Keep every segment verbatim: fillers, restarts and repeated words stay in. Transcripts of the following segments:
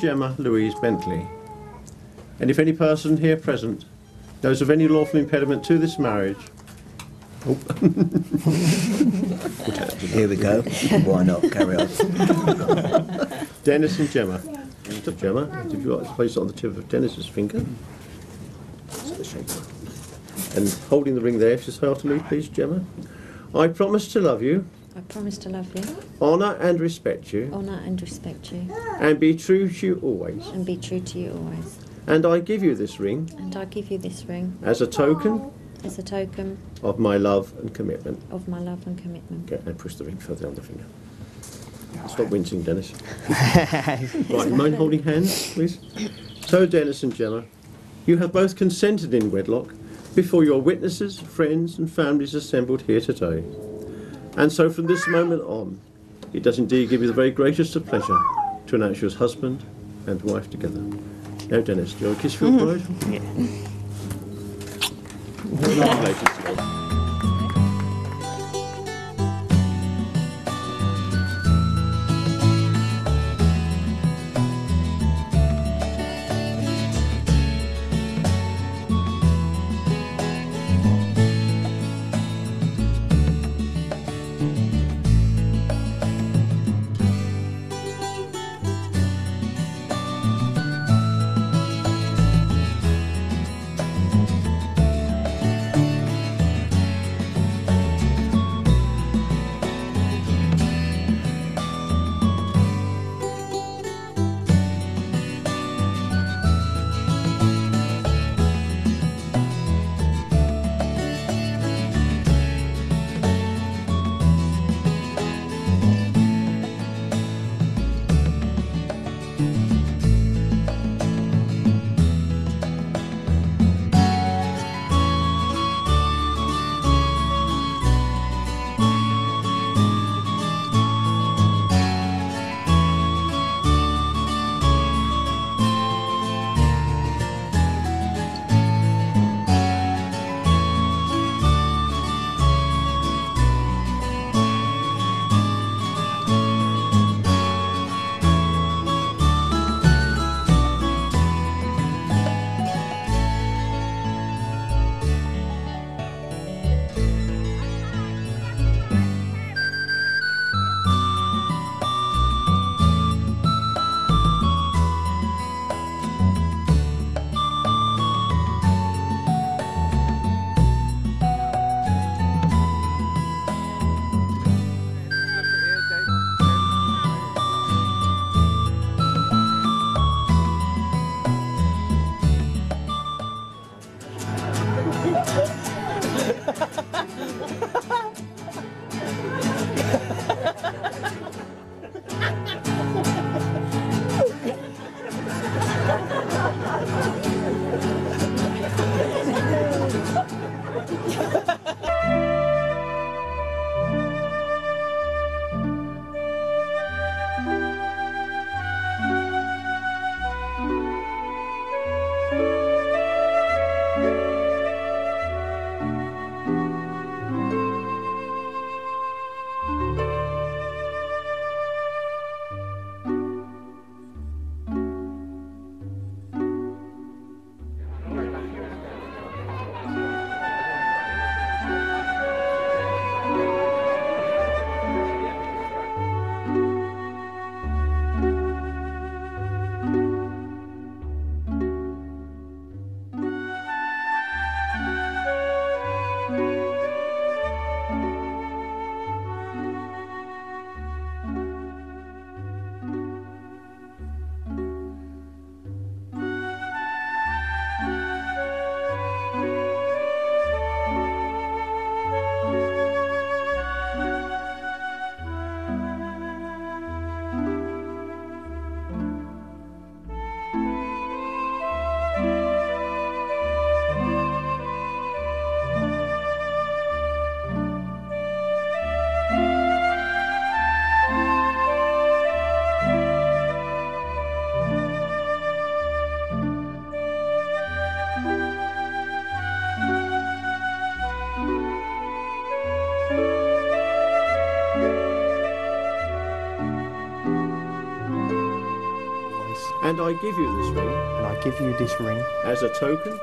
Gemma Louise Bentley, and if any person here present knows of any lawful impediment to this marriage, oh. Here we go. Why not? Carry on. Dennis and Gemma. Yeah. Gemma, if you like to place it on the tip of Dennis's finger, and holding the ring there, if you say heartily, please, Gemma. I promise to love you. I promise to love you. Honour and respect you. Honour and respect you. And be true to you always. And be true to you always. And I give you this ring. And I give you this ring. As a token. As a token. Of my love and commitment. Of my love and commitment. Okay, and push the ring further on the finger. Stop wincing, Dennis. Right, mind holding hands, please? So, Dennis and Gemma, you have both consented in wedlock before your witnesses, friends and families assembled here today. And so from this moment on, it does indeed give you the very greatest of pleasure to announce you as husband and wife together. Now, Dennis, do you want a kiss for your bride? Yeah. Lovely. And I give you this ring. And I give you this ring. As a token.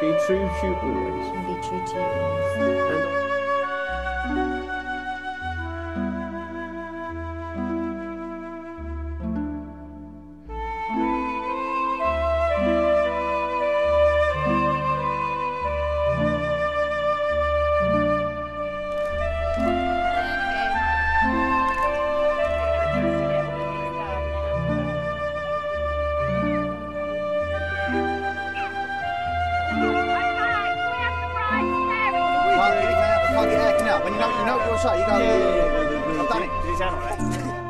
Be true to you always. And be true to you always. Fucking acting out. When you know, you know what you're saying, you gotta... Yeah, yeah, yeah, yeah, yeah. I've done it.